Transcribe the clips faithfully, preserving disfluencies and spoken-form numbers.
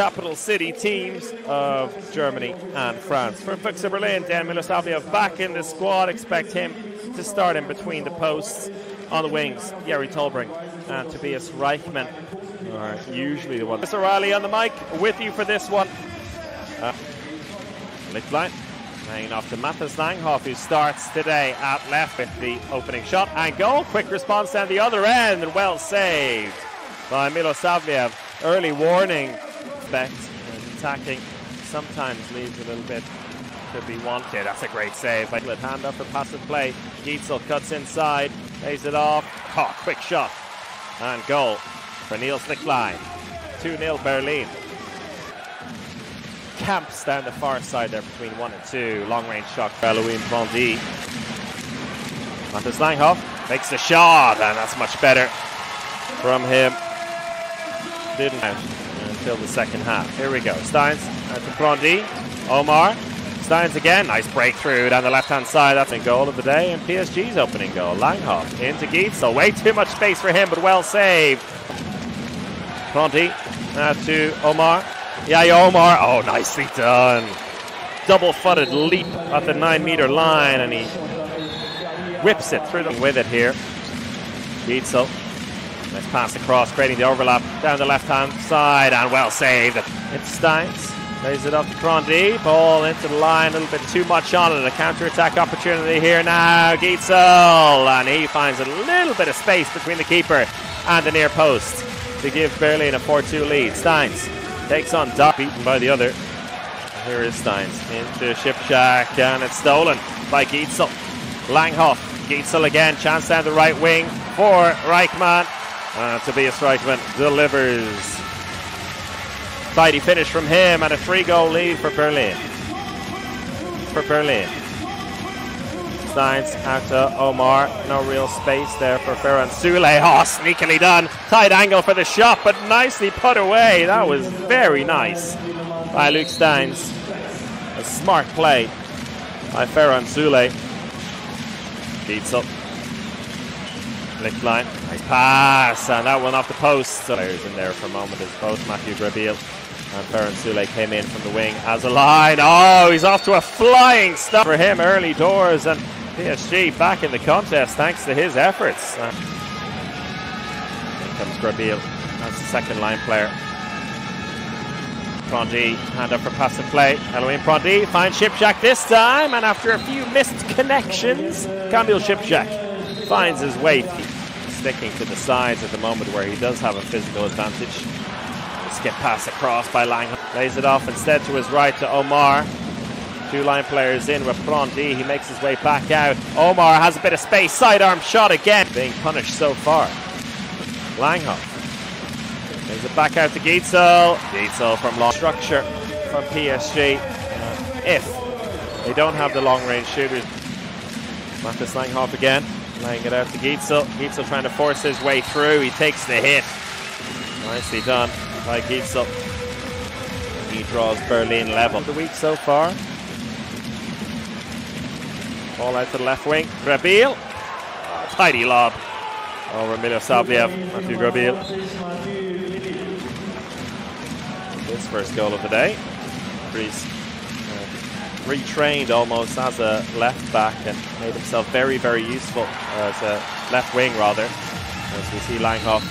capital city teams of Germany and France. For Füchse Berlin, Dejan Milosavljev back in the squad. Expect him to start in between the posts. On the wings, Geri Tolbring and Tobias Reichmann are usually the one. Chris O'Reilly on the mic with you for this one. Uh, Niklein playing off to Mathias Langhoff, who starts today at left with the opening shot and goal. Quick response down the other end and well saved by Milosavljev. Early warning. Expect attacking sometimes leaves a little bit could be wanted. That's a great save. Hand up for passive play. Gietzel cuts inside, pays it off. Oh, quick shot and goal for Niels Niklein. two nil Berlin. Camps down the far side there between one and two. Long range shot for Louis Bondi. Mathias Langhoff makes the shot, and that's much better from him. Didn't out until the second half. Here we go. Steins out to Bondi. Omar. Steins again, nice breakthrough down the left-hand side. That's a goal of the day, and P S G's opening goal. Langhoff into Gietzel, way too much space for him, but well saved. Pronti now to Omar. Yeah, yeah, Omar. Oh, nicely done. Double-footed leap at the nine-meter line, and he whips it through them with it here. Gietzel, nice pass across, creating the overlap down the left-hand side, and well saved. It's Steins. Plays it up to Crondi, ball into the line, a little bit too much on it. A counter-attack opportunity here now, Gietzel, and he finds a little bit of space between the keeper and the near post to give Berlin a four two lead. Steins takes on Dopp, beaten by the other. Here is Steins into Shipshak, and it's stolen by Gietzel. Langhoff, Gietzel again, chance down the right wing for Reichmann. Uh, Tobias Reichmann delivers. Tidy finish from him and a three-goal lead for Berlin. For Berlin. Steins out to Omar. No real space there for Ferran Solé. Oh, sneakily done. Tight angle for the shot, but nicely put away. That was very nice by Luke Steins. A smart play by Ferran Solé. Beats up. Lick line. Nice pass, and that one off the post. So players in there for a moment as both Matthew Grabeel and Ferran Solé came in from the wing as a line. Oh, he's off to a flying stop for him early doors, and P S G back in the contest thanks to his efforts. And here comes Grabeel as the second line player. Pronti, hand up for passive play. Elohim Pronti finds Shipshak this time, and after a few missed connections, Kamil Shipshak finds his way, sticking to the sides at the moment where he does have a physical advantage. Skip pass across by Langhoff. Lays it off instead to his right to Omar. Two line players in with Pronti. He makes his way back out. Omar has a bit of space. Sidearm shot again. Being punished so far. Langhoff. Lays it back out to Gietzel. Gietzel from long structure from P S G. If they don't have the long range shooters. Mathias Langhoff again. Laying it out to Gietzel. Gietzel trying to force his way through. He takes the hit. Nicely done by Gietzel. He draws Berlin level. The week so far. Ball out to the left wing. Grabeel. Tidy lob over Milosavljev. Matthew Grabeel. His first goal of the day. Greece. Retrained almost as a left back and made himself very, very useful as a left wing, rather. As we see Langhoff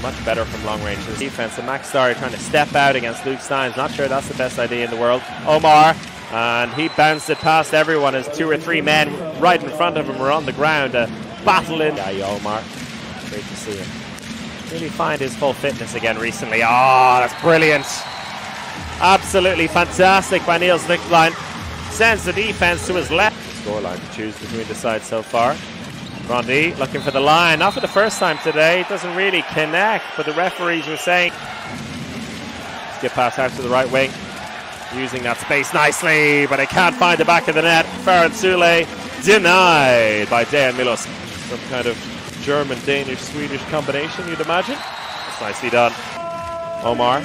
much better from long range. His defense, and Max Starry trying to step out against Luke Steins. Not sure that's the best idea in the world. Omar, and he bounced it past everyone as two or three men right in front of him were on the ground. A battle in. Yeah, Omar. Great to see him. Really find his full fitness again recently. Ah, oh, that's brilliant. Absolutely fantastic by Niels Niklein. Sends the defense to his left. Scoreline to choose between the sides so far. Rondi looking for the line. Not for the first time today. It doesn't really connect, but the referees were saying. Skip pass out to the right wing. Using that space nicely, but it can't find the back of the net. Ferran Solé denied by Dejan Milos. Some kind of German, Danish, Swedish combination, you'd imagine. That's nicely done. Omar.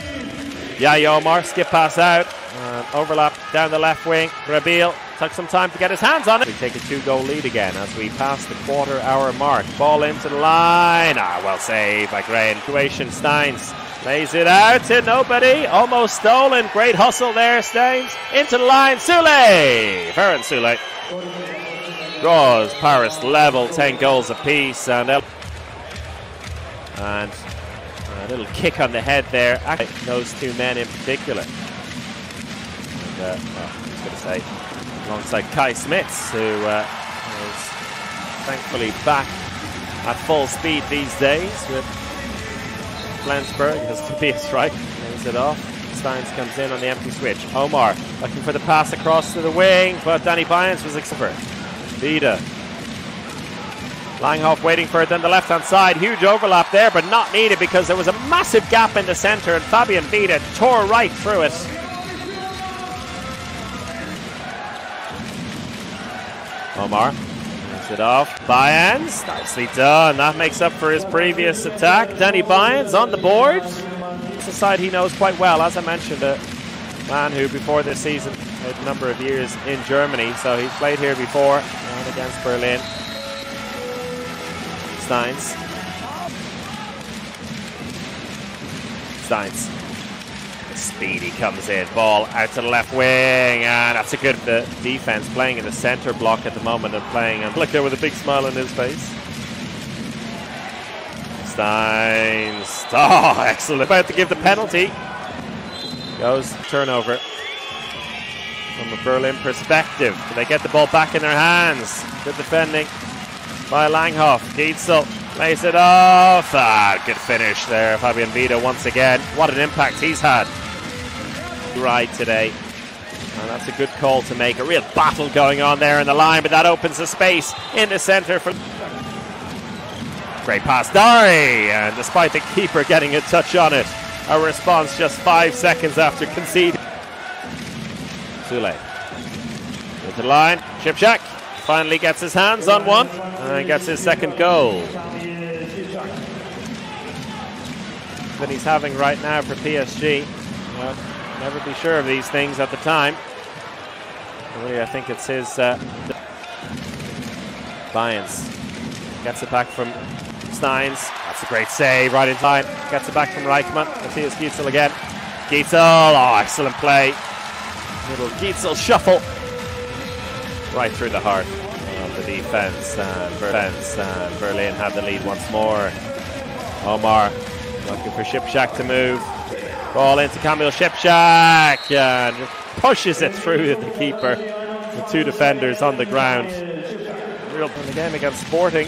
Yaya Omar, skip pass out. And overlap down the left wing. Grabeel took some time to get his hands on it. We take a two-goal lead again as we pass the quarter-hour mark. Ball into the line. Ah, well saved by Gray. Situation. Steins Plays it out to nobody. Almost stolen. Great hustle there, Staines. Into the line. Solé. Ferran Solé. Draws Paris level. ten goals apiece. And, and a little kick on the head there. Those two men in particular. And, uh, well, I was going to say, alongside Kai Smits, who uh, is thankfully back at full speed these days with Flensburg, as Tobias Reichmann brings it off. Steins comes in on the empty switch. Omar looking for the pass across to the wing, but Danny Bience was expert. Vida. Langhoff waiting for it on the left-hand side. Huge overlap there, but not needed because there was a massive gap in the centre, and Fabian Wiede tore right through it. Omar brings it off. Bayerns, nicely done. That makes up for his previous attack. Danny Bayerns on the board. It's a side he knows quite well. As I mentioned, a man who before this season had a number of years in Germany, so he's played here before and against Berlin. Steins. Steins. Speedy comes in, ball out to the left wing, and that's a good the defense playing in the center block at the moment and playing and look there with a big smile on his face. Steins, oh excellent, about to give the penalty. Goes turnover from a Berlin perspective. Do they get the ball back in their hands? Good defending by Langhoff. Dietzel plays it off. Ah, good finish there, Fabian Wiede once again. What an impact he's had. Right today, and that's a good call to make. A real battle going on there in the line, but that opens the space in the centre for great pass, Darry, and despite the keeper getting a touch on it, a response just five seconds after conceding. Solé into the line, Shipshak finally gets his hands on one and gets his second goal that he's having right now for P S G. Well, never be sure of these things at the time. Really, I think it's his uh, Bience. Gets it back from Steins. That's a great save, right in time. Gets it back from Reichmann. Mathias Gietzel again. Gietzel, oh, excellent play. Little Gietzel shuffle. Right through the heart of the defense. And defense and Berlin have the lead once more. Omar looking for Shipshak to move. Ball into Kamil Shipshak and pushes it through the keeper. The two defenders on the ground. Real in the game against Sporting.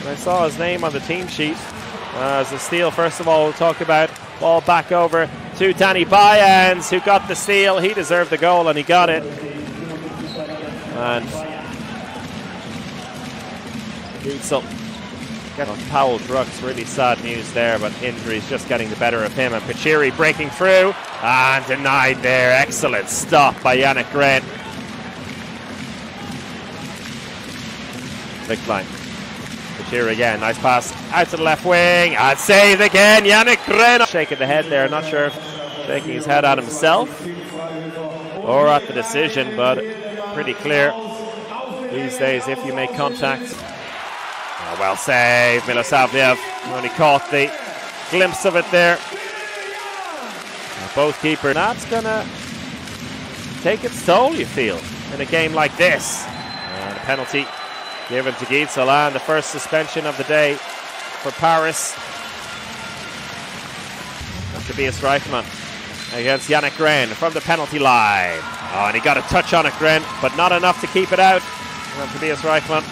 And I saw his name on the team sheet uh, as a steal. First of all, we'll talk about ball back over to Danny Bayerns, who got the steal. He deserved the goal and he got it. And Gietzel. Powell Drucks, really sad news there, but injuries just getting the better of him. And Pachiri breaking through and denied there. Excellent stop by Yannick Gren. Big line. Pachiri again, nice pass out to the left wing and saved again. Yannick Gren shaking the head there. Not sure if shaking his head at himself or at the decision, but pretty clear these days if you make contact. Oh, well saved, Milosavljev only caught the glimpse of it there. Both keepers. That's gonna take its toll, you feel, in a game like this. And a penalty given to Gietzel, and the first suspension of the day for Paris. Tobias Reichmann against Yannick Gren from the penalty line. Oh, and he got a touch on it, Gren, but not enough to keep it out. And Tobias Reichmann.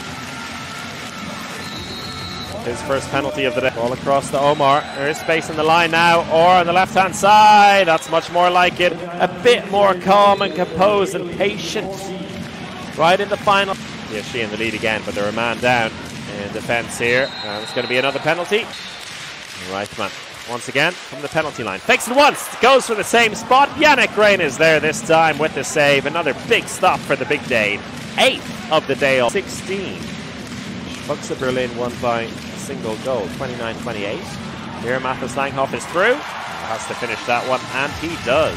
His first penalty of the day. Ball across to Omar. There is space in the line now, or on the left-hand side. That's much more like it. A bit more calm and composed and patient. Right in the final. Yeah, she in the lead again, but they're a man down in defence here. And it's going to be another penalty. Reichmann, once again, from the penalty line. Fakes it once, goes for the same spot. Yannick Gren is there this time with the save. Another big stop for the big Dane. Eighth of the day, sixteen. Füchse Berlin won by a single goal, twenty-nine twenty-eight. Here Mathias Langhoff is through. Has to finish that one, and he does.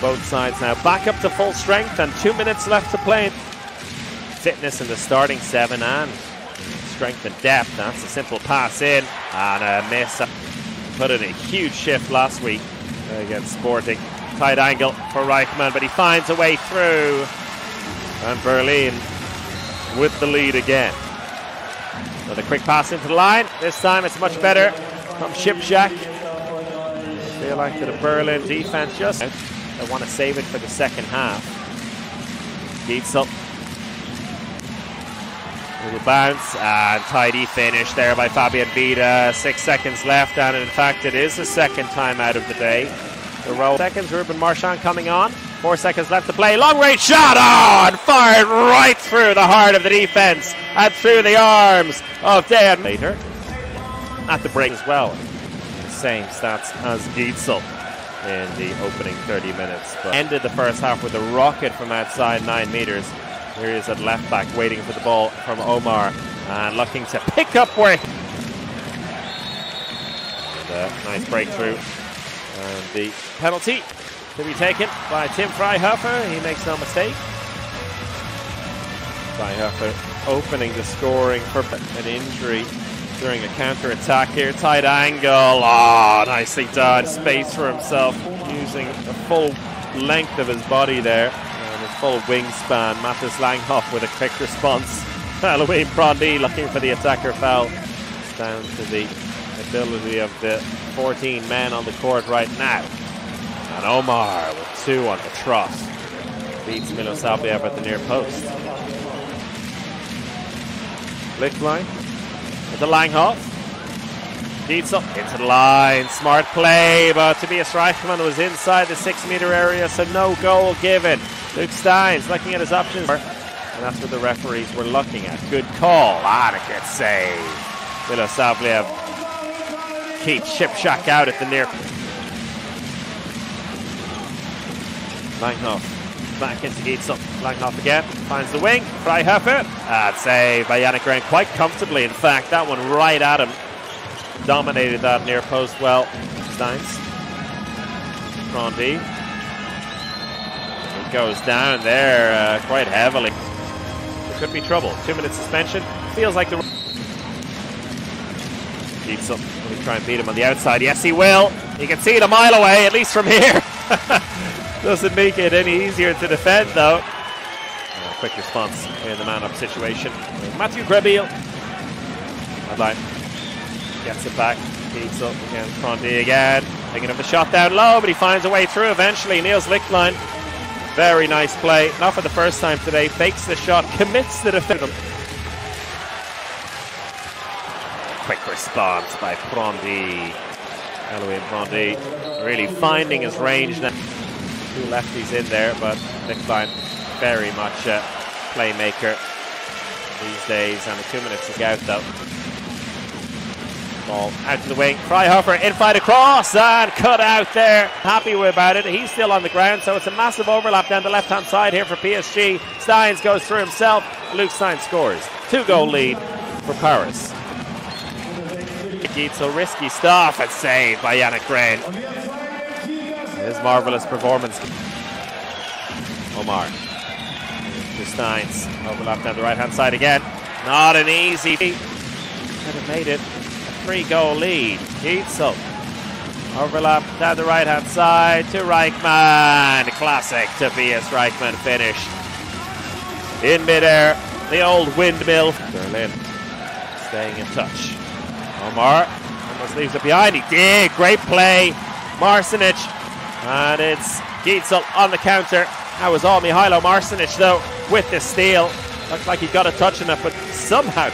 Both sides now back up to full strength, and two minutes left to play. Fitness in the starting seven, and strength and depth. That's a simple pass in, and a miss. put in a huge shift last week against Sporting. Tight angle for Reichmann, but he finds a way through. And Berlin with the lead again. Another quick pass into the line. This time it's much better from Shipshak. I feel like the Berlin defense just... They want to save it for the second half. Dietzel. Little bounce and tidy finish there by Fabian Wiede. Six seconds left, and in fact it is the second time out of the day. The roll seconds, Rubén Marchán coming on. Four seconds left to play. Long range shot on! Fired right through the heart of the defense and through the arms of Dejan. Later at the break as well. Same stats as Dietzel in the opening thirty minutes, but ended the first half with a rocket from outside nine meters. Here is at left back waiting for the ball from Omar and looking to pick up work. And a nice breakthrough. And the penalty to be taken by Tim Freihöfer. He makes no mistake. Freihöfer opening the scoring for an injury during a counter attack here. Tight angle. Oh, nicely done. Space for himself using the full length of his body there. Full wingspan. Mathias Langhoff with a quick response. Halloween Brondi looking for the attacker foul. It's down to the ability of the fourteen men on the court right now. And Omar with two on the trot. Beats Milosavljev at the near post. Lichtline with the Langhoff. Dietzel into the line. Smart play, but Tobias Reichmann was inside the six meter area, so no goal given. Luke Steins looking at his options, and that's what the referees were looking at. Good call. Ah, a good save. Milosavljev keeps Shipshak out at the near. Langhoff back into Dietzel. Langhoff again finds the wing. Freihöfer. Ah, save by Yannick Gren quite comfortably. In fact, that one right at him. Dominated that near post well. Steins. Grandi. Goes down there uh, quite heavily. There could be trouble. Two-minute suspension. Feels like the... Dietzel will try and beat him on the outside. Yes, he will. He can see it a mile away, at least from here. Doesn't make it any easier to defend, though. Uh, quick response in the man-up situation. Matthew Grabeel. Gets it back. Dietzel again. Crondi again. Thinking of the shot down low, but he finds a way through eventually. Niels Niklein. Very nice play. Not for the first time today. Fakes the shot. Commits the defense. Quick response by Brondi. Alain Portes really finding his range now. Two lefties in there, but Niklein very much a playmaker these days. And the two minutes to go though. Ball out to the wing. Freihöfer inside across and cut out there. Happy about it. He's still on the ground, so it's a massive overlap down the left hand side here for P S G. Steins goes through himself. Luke Steins scores. Two goal lead for Paris. Dietzel, risky stuff, and saved by Yannick Gren. His marvellous performance. Omar to Steins. Overlap down the right hand side again. Not an easy feat. Could have made it. Three-goal lead. Dietzel overlap down the right-hand side to Reichmann. Classic Tobias Reichmann finish in midair. The old windmill. Berlin staying in touch. Omar almost leaves it behind. He did. Great play, Marsenić, and it's Dietzel on the counter. That was all Mijajlo Marsenić though with the steal. Looks like he got a touch in it, but somehow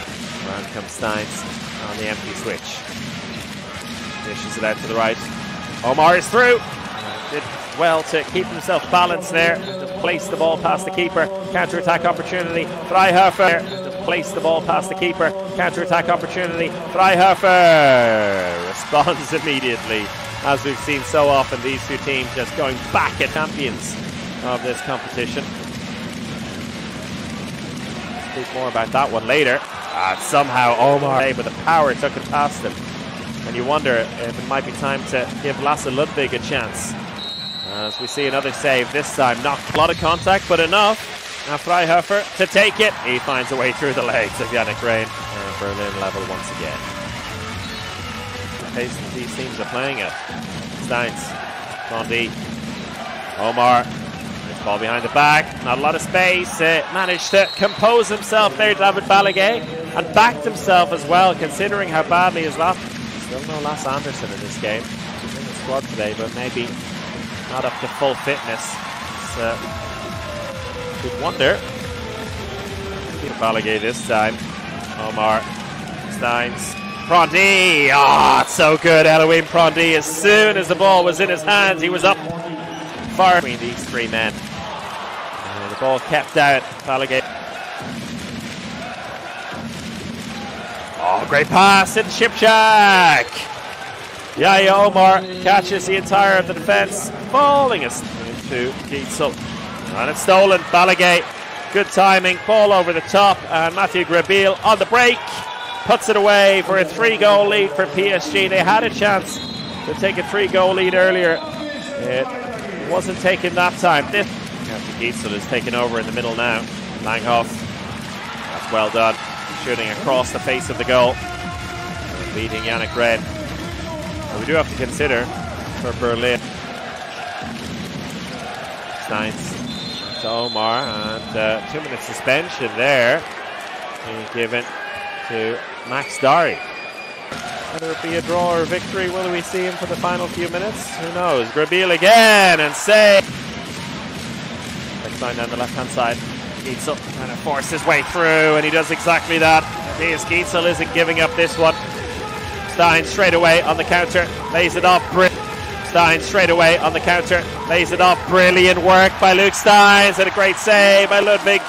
around comes Steins. On the empty switch. Dishes it out to the right. Omar is through. Did well to keep himself balanced there. Just placed the ball past the keeper. Counter-attack opportunity. Freihöfer. Just placed the ball past the keeper. Counter-attack opportunity. Freihöfer responds immediately. As we've seen so often, these two teams just going back at champions of this competition. Speak more about that one later. And somehow Omar with the power took it past him. And you wonder if it might be time to give Lasse Ludwig a chance. As we see another save, this time not a lot of contact, but enough. Now Freihöfer to take it. He finds a way through the legs of Yannick Gren. And Berlin level once again. the pace that these teams are playing at. Steins, Bondi, Omar, it's ball behind the back, not a lot of space, uh, managed to compose himself there, David Balaguer, and backed himself as well, considering how badly his last. Still no Lasse Anderson in this game, he's in the squad today, but maybe not up to full fitness, so you'd wonder. Balaguer this time, Omar, Steins, Prandi, ah, oh, so good, Elohim Prandi. As soon as the ball was in his hands, he was up far between these three men. And the ball kept out, Balaguer. Oh, great pass in Shipchak. Yaya Omar catches the entire of the defence, falling us into Gietzel. And it's stolen, Balaguer. Good timing, ball over the top, and Mathieu Grabeel on the break puts it away for a three-goal lead for P S G. They had a chance to take a three-goal lead earlier. It wasn't taken that time. This Gietzel is taking over in the middle now. Langhoff, that's well done, shooting across the face of the goal, leading Yannick Gren. But we do have to consider for Berlin. Steins. Omar, and uh, two minute suspension there being given to Max Darry. Whether it be a draw or a victory, will we see him for the final few minutes? Who knows? Grabeel again and save. Next line down the left hand side. Gietzel trying to force his way through, and he does exactly that. Matthias Gietzel isn't giving up this one. Stein straight away on the counter, lays it off. Stein straight away on the counter, lays it off. Brilliant work by Luke Steins, and a great save by Ludwig.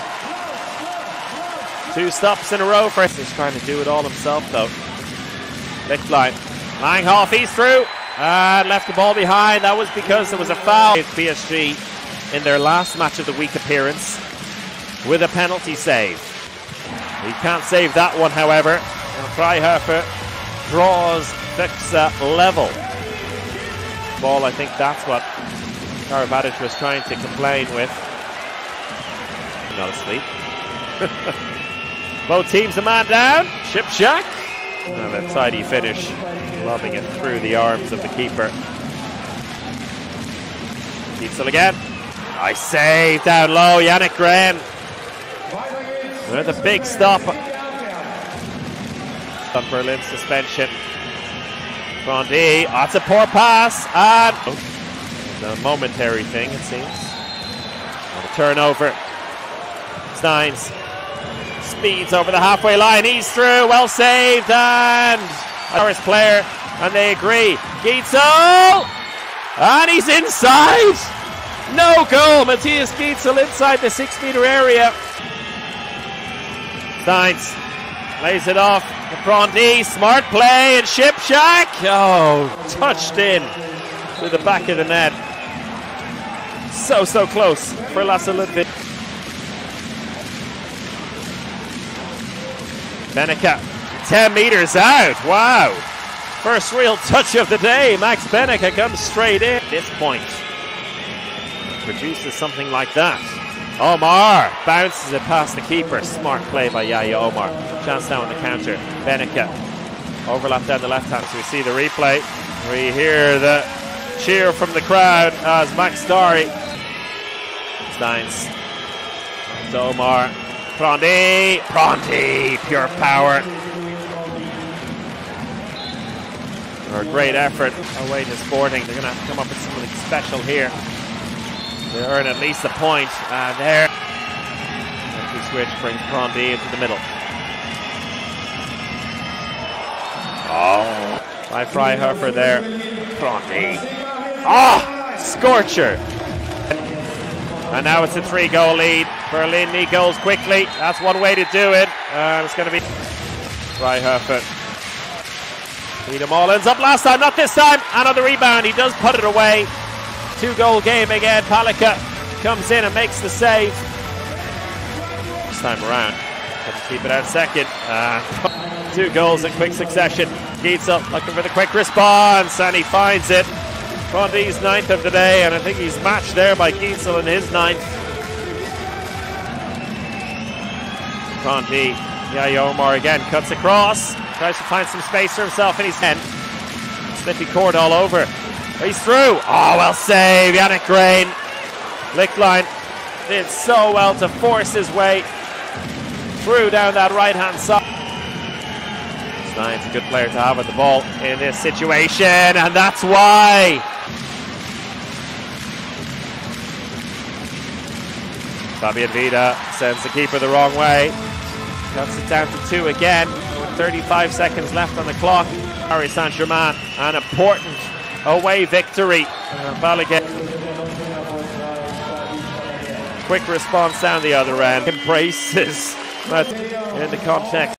Two stops in a row for us. He's trying to do it all himself though. Niklein, Langhoff, he's through and left the ball behind. That was because there was a foul. P S G in their last match of the week appearance with a penalty save. He can't save that one, however. And Freihöfer draws Füchse level. Ball, I think that's what Karabatic was trying to complain with. Not asleep. Both teams a man down. Shipchak. And a tidy finish, lobbing it through the arms of the keeper. Gietzel again. Nice save down low, Yannick Gren. With a big stop on Berlin's suspension. Grandi, that's a poor pass, and oh, a momentary thing it seems. And a turnover. Steins speeds over the halfway line, he's through, well saved, and Paris player, and they agree. Gietzel, and he's inside. No goal, Mathias Gietzel inside the six meter area. Steins lays it off. Grandi, smart play, and Shipchak, oh, touched in through the back of the net. So, so close for Lasse Ludwig. Benneke, ten metres out, wow. First real touch of the day, Max Benneke comes straight in. At this point, produces something like that. Omar bounces it past the keeper. Smart play by Yaya Omar. Chance now on the counter. Benneke overlap down the left hand. So we see the replay. We hear the cheer from the crowd as Max Starry. Steins. To Omar. Prandi. Prandi. Pure power. A great effort away to Sporting. They're going to have to come up with something special here. They earn at least a point, and there. Empty switch brings Prandi into the middle. Oh, by Freihöfer there. Prandi. Ah, oh, scorcher. And now it's a three-goal lead. Berlin need goals quickly. That's one way to do it. And uh, it's going to be Freihöfer. Peter Mullins up last time, not this time. Another rebound. He does put it away. Two-goal game again. Palika comes in and makes the save. This time around, had to keep it out second. Uh, two goals in quick succession. Gietzel looking for the quick response, and he finds it. Prondi's ninth of the day, and I think he's matched there by Gietzel in his ninth. Prondi, Yaya Omar again cuts across, tries to find some space for himself, and he's ten. Bettencourt all over. He's through. Oh, well save. Yannick Gren. Niklein did so well to force his way through down that right-hand side. Stein's a good player to have with the ball in this situation, and that's why. Fabian Wiede sends the keeper the wrong way. Cuts it down to two again with thirty-five seconds left on the clock. Paris Saint Germain, an important away victory. Balaguer. Quick response down the other end. Embraces, but in the context.